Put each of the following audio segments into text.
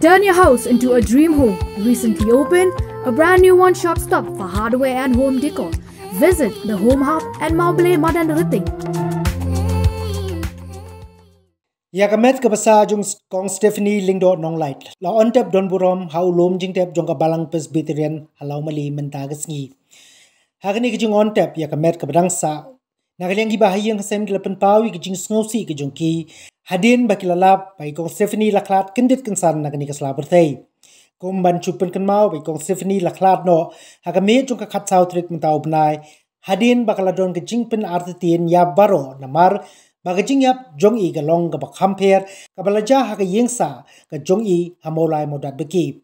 Turn your house into a dream home. Recently opened, a brand new one-shop stop for hardware and home decor. Visit the Home Hub at Maubele Madan Riting. Yakamet kapasa jung kong Stephanie Lingdo nong light. La on tap don burom hau lom jing tap jong kabalang Presbyterian halau mali mentagas ngi. Hakani kijung on tap yakamet kabadang sa. Nagaliang gibahayang kasem kilapan pawi kijung snowsi kijung ki. Hadin bagi lalap bagi kong Stephanie laklat kendit kensan nakani kasla berthai. Kong ban cupan ken mau bagi kong Stephanie laklat no hakame jong kakat sautrik mentau benai. Hadin bakaladon kejing pen artitin ya baro namar bagajing yap jong i galong kabak hampir kabalaja haka yengsa ke jong i hamolai modat beki.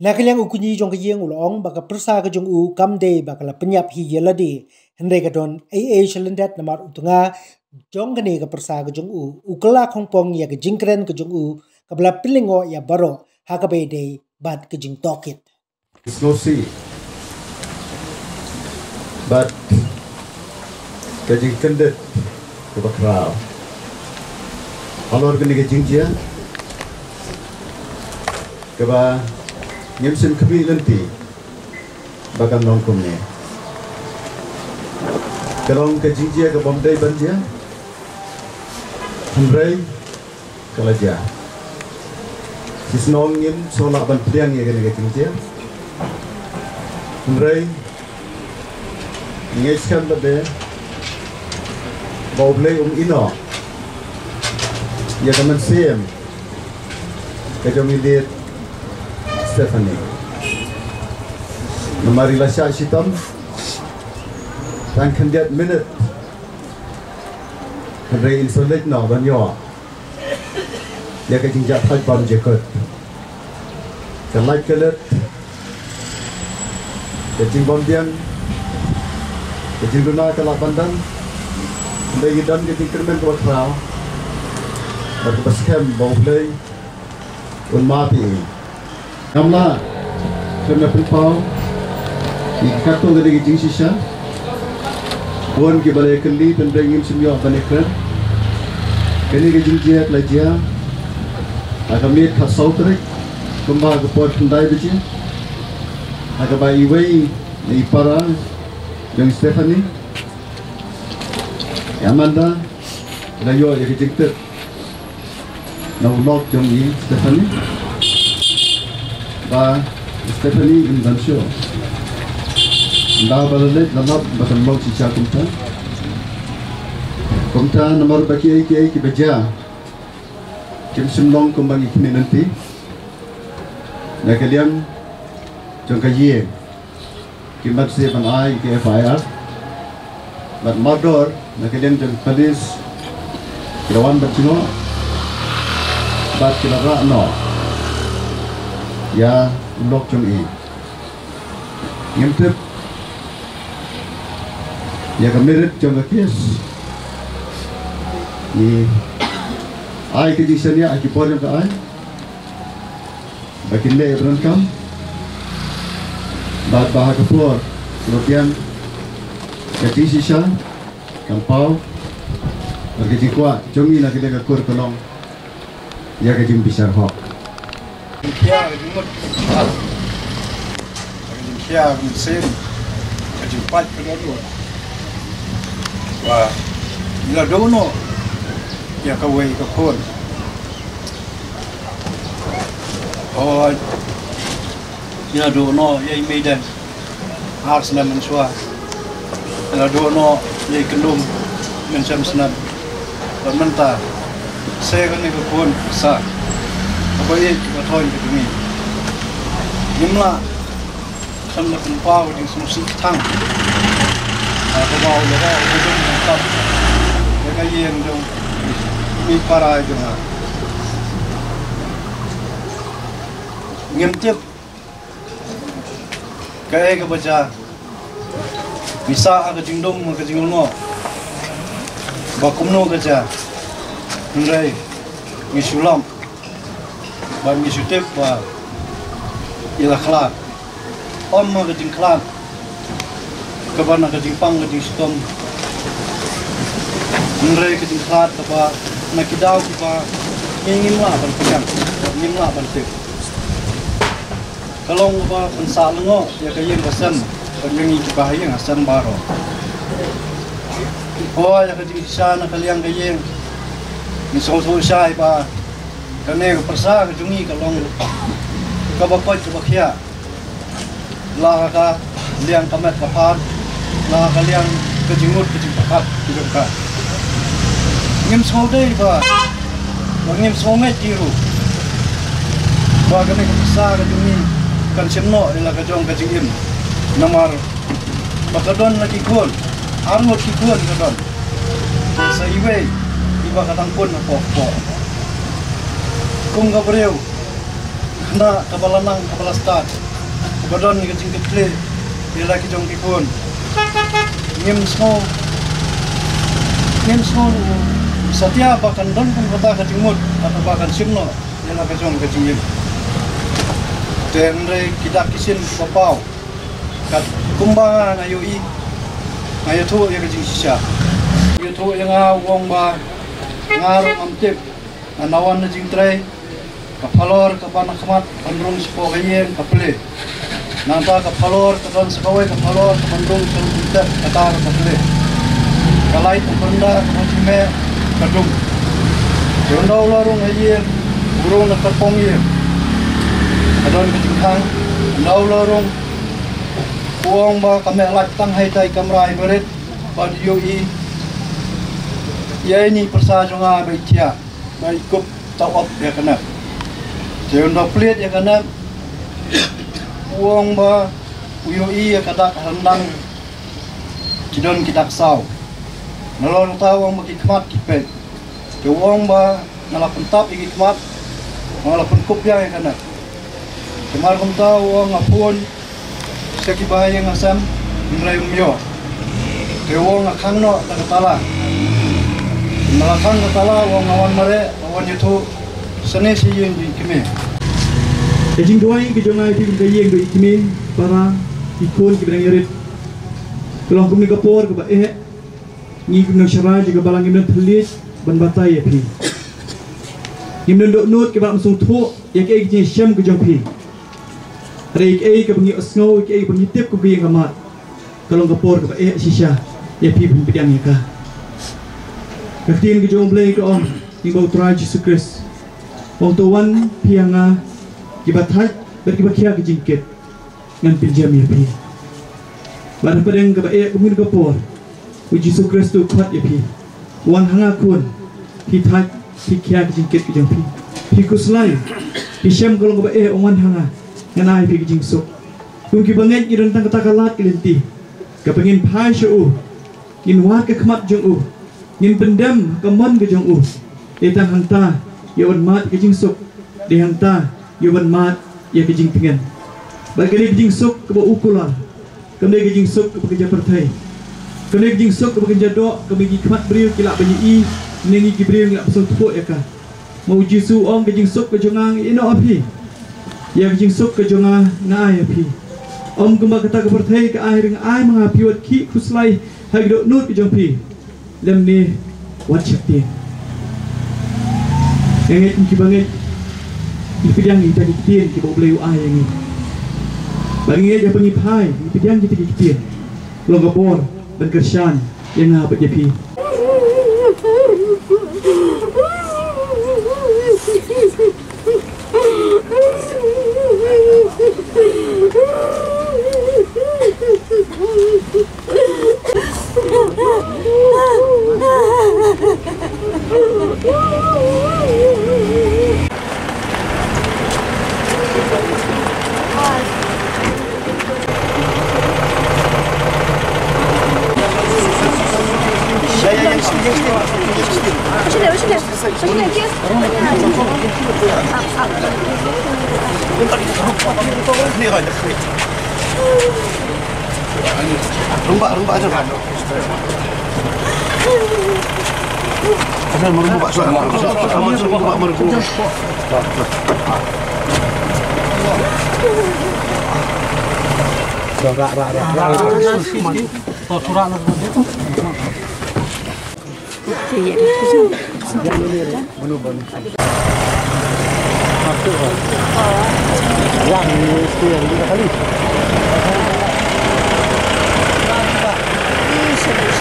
Nakaliang ukunyi jong kejeng ulong baka persa ke jong u kamde bakala penyap hi yeladi. Hendrekadon AA shalendat namar utunga jong kene ke persa ke jong u ukela kongpong ya ke jingkren ke jong u kebelap pilingo ya baro haka bede bat ke jing tokit. It's no sea but ke jing kendet ke bakrao alor kene ke jing jia ke ba nyemsen kebi lenti bakam nongkomne kelong ke jing jia ke bomdai banjia Andrei kalaja Kisnong ngim solak ban peliang ya kena kecingcia Andrei ngeskan bade bau blei ino ya teman siem kejong idir Stephanie namari lasya sitam dan kendiat minit Andrei insulit no banyo ya ke jinjak haj bam jekot ke light color ke jingbom dian ke jingguna ke lapandan ke gidan ke jingkermen ke wakrao ke baskem bau play un mati kamla kena pipau ikatong dari jing sisa buan ke balai kelli pendengin semua banekran kene ke jingjat lajia Aga met ka sautrik kumba ga pot ndai biji aga ba iwei ni para yang Stephanie Amanda la yo e rejected na ulok jong ni Stephanie ba Stephanie in Bancho nda balalet na map ba kan mok si cha kumta nomor baki ai ki beja Jemsim long kembali kini nanti. Nah kalian jangka ye, kibat siapa naik ke FIR, bat mardor. Nah kalian jang polis, lawan bercino, bat kilara no. Ya blok jungi. Ngintip, ya kemirit jangka kes. Ni. Ai ke disanya aki pon yang ai bakin le ibran kam bat bah ke por lopian ke disisha kampau ke dikwa jongi nak le ke kor kolong ya ke jim pisar hok dia rumut pas akan dia mesin ke jim pat ke dua wah ila dono ya kawai ka khon oh ya do no ya medan harus na menswa ya do no ya kendum mensam senam mentah saya kan ni ka khon sa apa ye ka thon ke dumi nimla sam na pau di sumsi tang apa mau ya ka mentah ya ka ye endung ini para juga ngintip kayak kebaca bisa agak jingdom ke jingulno bakumno kaca ngrai misulam ba misutep ba ila khlak om ke jingkhlak kebana ke jingpang ke jistom ngrai ke jingkhlak ba Nakidau kita ingin lah berpikir, ingin lah berpikir. Kalau ngubah pensak lengo, ya kaya pesan pengengi bahaya ngasan baro. Oh, ya kaya sana kalian kaya ngisong-song syai ba. Kene persa kejungi kalau kabakot kebakia. Lah ka liang kamat kapan, lah kalian kejingut kejimpakat juga. Ngim saudai ba. Ngim somet diru. Ba kene persa kejungi. Kan semno ila kajong kajingin namar bakadon lagi gol armo kikun kadon saiwe iba katangpon pokpo kung gabreu na kabalanang kabalasta bakadon kajing keple ila kajong kikun ngem snow satia bakandon kun kota kajimut atau bahkan semno ila kajong kajingin Tenre kita kisin papau kat kumbangan ayu i ayu tu yang kecil sisa ayu tu yang awang ba ngarang amtip anawan najing tray kapalor kapan kemat pandrung sepokayen kapele nanta kapalor kapan sekawai kapalor kapandrung seluruhnya katar kapele kalai kapanda kapacime kadung jendau larung ayen burung nak terpongyen Adon kejingkang, nau lorong, uang bah kami latang hai tai kamrai berit, badiu i, ia ini persajunga baikia, baikup tauop ya kena, jendol pelit ya kena, uang bah uyu i ya kata hendang, jidon kita kesau, nalor tawang bagi kemat kipet, uang bah nalapun tap bagi kemat, nalapun kupia ya kena. Kemar kong tao ang apun sa kibahay ang asam ng rayumyo. Tewo ang akang no na katala. Malakang katala ang awan mare, awan yuto. Sani siya yung kime. Ejing doay kajong ay kikayeng doy kime para ikon kibangirit. Kalau kong nagapor kabae, ngigim ng syara jaga balang gimnan tulis ban batay yapi. Gimnan doknut kabang sungtuk yakay kajeng syam kajong pi. Rek ei ke pengi osngo ke ei penitip ku gi ngamat kalong kapor ke ei sisha ya pi pempidiang ka katin ke jong blai ke on di bautra Jesus Christ on to one pianga kibathat berkibakia ke jingket ngan pinjam ya pi ban pereng ke ei pengi kapor ku Jesus Christ tu khat ya pi wan hanga kun kitat sikya ke jingket ke jong pi pi kuslai pisham kalong ke ei wan hanga Nganai pigi jingso, tungki banget iran tang kata kalat ilenti, kapengin pai shou, in war ke kemat jong u, in pendam kemon ke jong u, etang hanta, yawan mat ke jingso, dihanta, yawan mat ya ke jing pengen, bagari ke jingso ke baukulah, kembali ke jingso ke pekerja pertai, kembali ke jingso ke pekerja dok, kembali ke kemat beriu kilak banyi i, nengi kiberiu kilak pesul tupuk ya ka, mau jisu om ke jingso ke jongang ino api. Ya jingsuk ke jonga na ayapi om kumba kata ke perthai ke airing ai mengapiwat ki kuslai hagdok nut ke jongpi lemni wat shakti engit ki banget ipidiang kita diktin ki bobleu ai engi bangi ja pengi phai ipidiang kita diktin longapor dan kershan yang apa jepi Rara Jangan, ini istri yang kita kali.